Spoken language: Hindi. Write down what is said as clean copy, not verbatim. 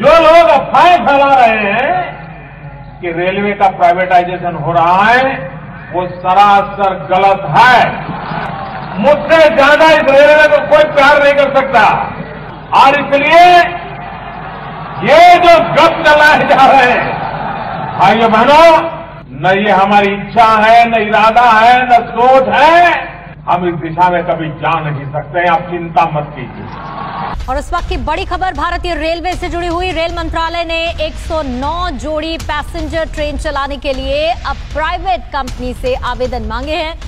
जो लोग अफवाहें फैला रहे हैं कि रेलवे का प्राइवेटाइजेशन हो रहा है, वो सरासर गलत है। मुझसे ज्यादा इस रेलवे को कोई प्यार नहीं कर सकता, और इसलिए ये जो गप चलाए जा रहे हैं, भाइयों बहनों, न ये हमारी इच्छा है, न इरादा है, न सोच है। हम इस दिशा में कभी जा नहीं सकते हैं। आप चिंता मत कीजिए। और इस वक्त की बड़ी खबर भारतीय रेलवे से जुड़ी हुई। रेल मंत्रालय ने 109 जोड़ी पैसेंजर ट्रेन चलाने के लिए अब प्राइवेट कंपनी से आवेदन मांगे हैं।